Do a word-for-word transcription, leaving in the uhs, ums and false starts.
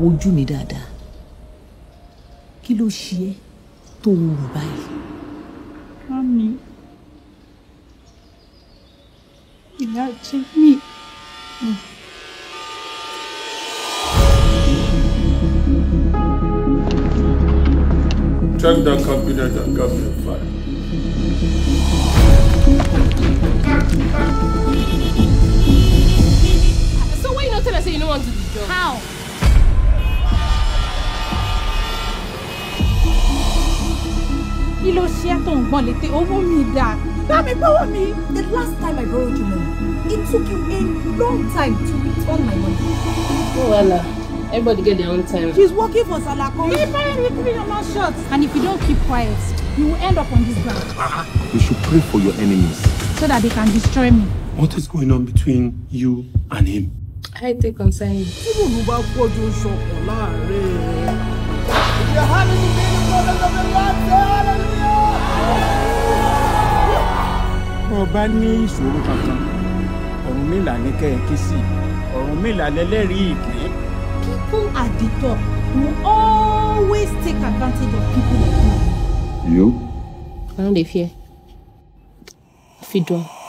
wojú mi dáadáa. Kí ló ṣe é tó wúru báyìí? Mami, ìyá jẹ mí. Check that cabinet and get me a file. So why you not tell us that you don't want to do the job? How? You know, she had done one little over me that. Mami, borrow me. The last time I borrowed you money, it took you a long time to return my money. Oh, well. Everybody get their own time. She's working for Salako. Hey, finally, you put your mouth shut. And if you don't keep quiet, you will end up on this ground. You should pray for your enemies. So that they can destroy me. What is going on between you and him? I take concern. You are having the baby brothers of the Lord. Hallelujah! Ọba ní ìṣòro kankan. Ọ̀rúnmìlà ní kẹ́ẹ̀kí sí. Ọ̀rúnmìlà lẹ́lẹ́rìí ìpè. People at the top will always take advantage of people like you. You? I don't fear. Fidwa.